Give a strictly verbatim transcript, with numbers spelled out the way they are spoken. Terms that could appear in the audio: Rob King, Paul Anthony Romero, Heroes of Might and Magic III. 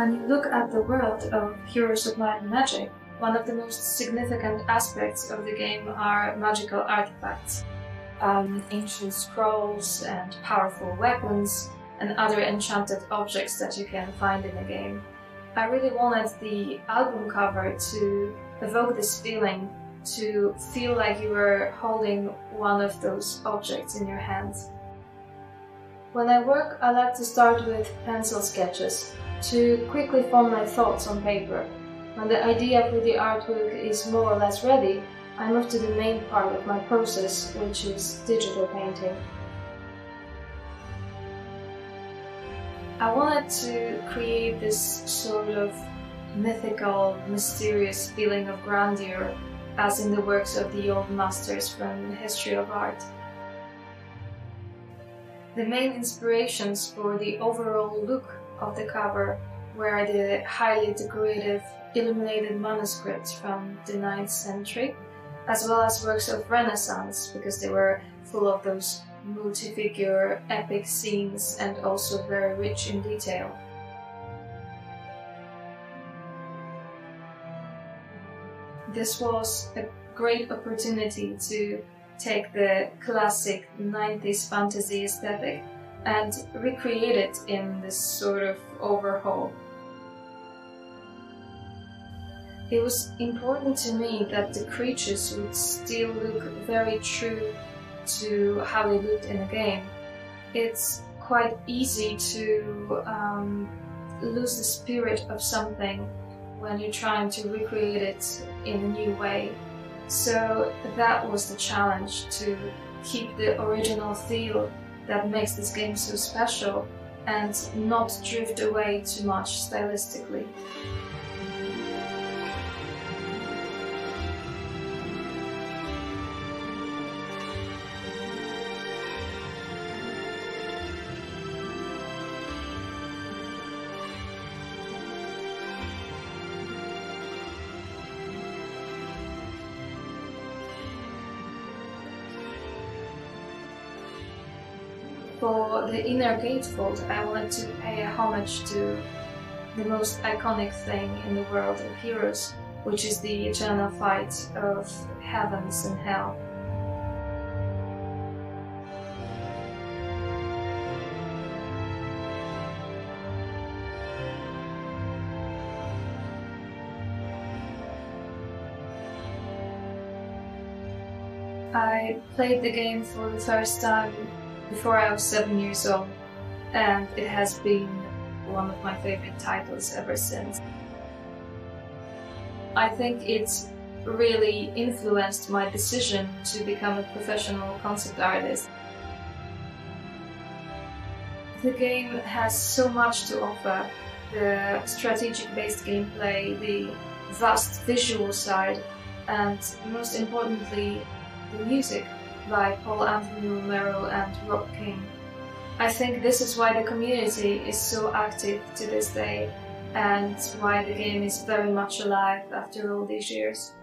When you look at the world of Heroes of Might and Magic, one of the most significant aspects of the game are magical artifacts. Um, ancient scrolls and powerful weapons and other enchanted objects that you can find in the game. I really wanted the album cover to evoke this feeling, to feel like you were holding one of those objects in your hands. When I work, I like to start with pencil sketches, to quickly form my thoughts on paper. When the idea for the artwork is more or less ready, I move to the main part of my process, which is digital painting. I wanted to create this sort of mythical, mysterious feeling of grandeur, as in the works of the old masters from the history of art. The main inspirations for the overall look of the cover were the highly decorative, illuminated manuscripts from the ninth century, as well as works of Renaissance, because they were full of those multi-figure epic scenes and also very rich in detail. This was a great opportunity to take the classic nineties fantasy aesthetic and recreate it in this sort of overhaul. It was important to me that the creatures would still look very true to how they looked in the game. It's quite easy to um, lose the spirit of something when you're trying to recreate it in a new way. So that was the challenge, to keep the original feel that makes this game so special and not drift away too much stylistically. For the inner gatefold, I wanted to pay a homage to the most iconic thing in the world of Heroes, which is the eternal fight of heavens and hell. I played the game for the first time before I was seven years old, and it has been one of my favorite titles ever since. I think it's really influenced my decision to become a professional concept artist. The game has so much to offer: the strategic-based gameplay, the vast visual side, and most importantly, the music by Paul Anthony Romero and Rob King. I think this is why the community is so active to this day, and why the game is very much alive after all these years.